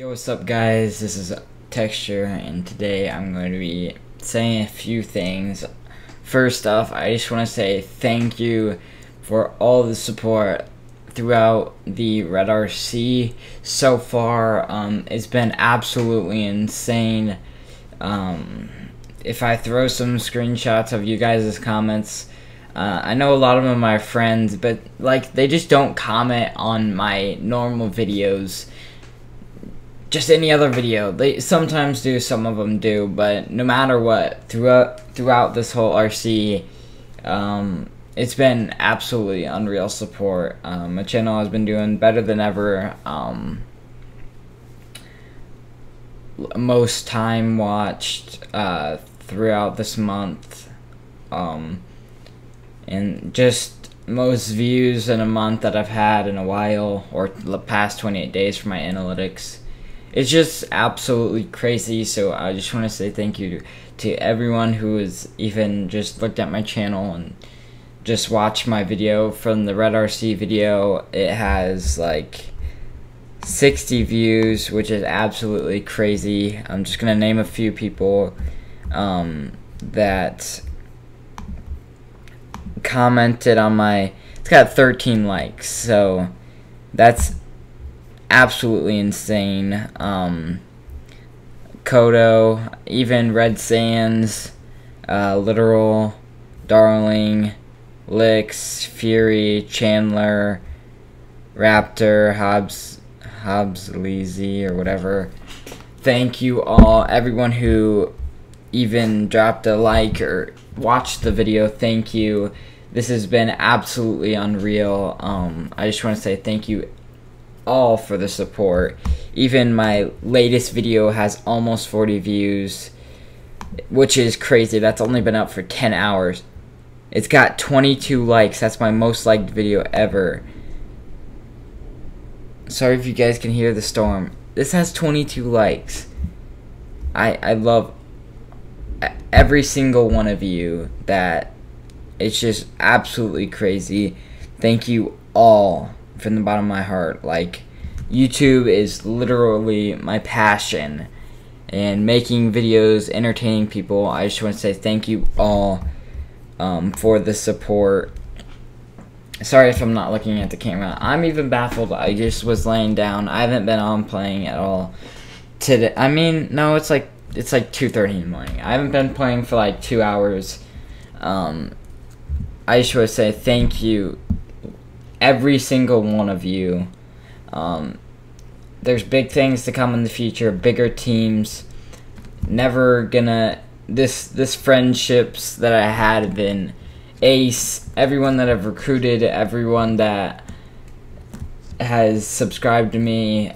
Yo, what's up guys, this is Texture and today I'm going to be saying a few things. First off, I just want to say thank you for all the support throughout the Red RC so far. It's been absolutely insane. If I throw some screenshots of you guys' comments, I know a lot of them are my friends, but like they just don't comment on my normal videos. Just any other video, they sometimes do, some of them do, but no matter what, throughout this whole RC, it's been absolutely unreal support. My channel has been doing better than ever, most time watched throughout this month, and just most views in a month that I've had in a while, or the past 28 days for my analytics. It's just absolutely crazy, so I just want to say thank you to everyone who has even just looked at my channel and just watched my video from the Red RC video. It has like 60 views, which is absolutely crazy. I'm just going to name a few people that commented on my... It's got 13 likes, so that's absolutely insane. Kodo, even Red Sands, Literal, Darling, Lix, Fury, Chandler, Raptor, Hobbs, Lazy, or whatever. Thank you all, everyone who even dropped a like or watched the video. Thank you. This has been absolutely unreal. I just want to say thank you all for the support. Even my latest video has almost 40 views, which is crazy. That's only been up for 10 hours. It's got 22 likes. That's my most liked video ever. Sorry if you guys can hear the storm. This has 22 likes. I love every single one of you. That it's just absolutely crazy. Thank you all from the bottom of my heart. Like, YouTube is literally my passion, and making videos, entertaining people. I just want to say thank you all for the support. Sorry if I'm not looking at the camera. I'm even baffled. I just was laying down. I haven't been on playing at all today. I mean, no, it's like 2:30 in the morning. I haven't been playing for like 2 hours. I just want to say thank you, every single one of you. There's big things to come in the future, bigger teams. Never gonna... This friendships that I had have been Ace, everyone that I've recruited, everyone that has subscribed to me.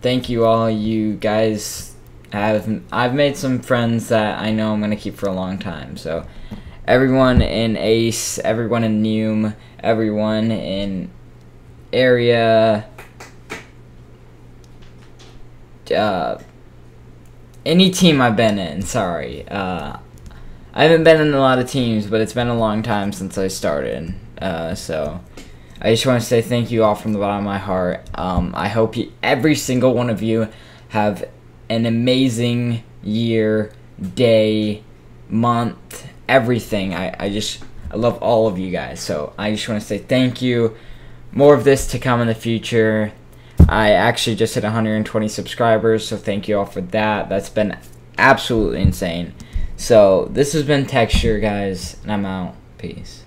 Thank you all. You guys have... I've made some friends that I know I'm gonna keep for a long time, so... Everyone in Ace, everyone in Neum, everyone in Area, any team I've been in, sorry. I haven't been in a lot of teams, but it's been a long time since I started. So I just want to say thank you all from the bottom of my heart. I hope every single one of you have an amazing year, day, month, everything. I love all of you guys, so I just want to say thank you. More of this to come in the future. I actually just hit 120 subscribers, so thank you all for that. That's been absolutely insane. So this has been Texture, guys, and I'm out. Peace.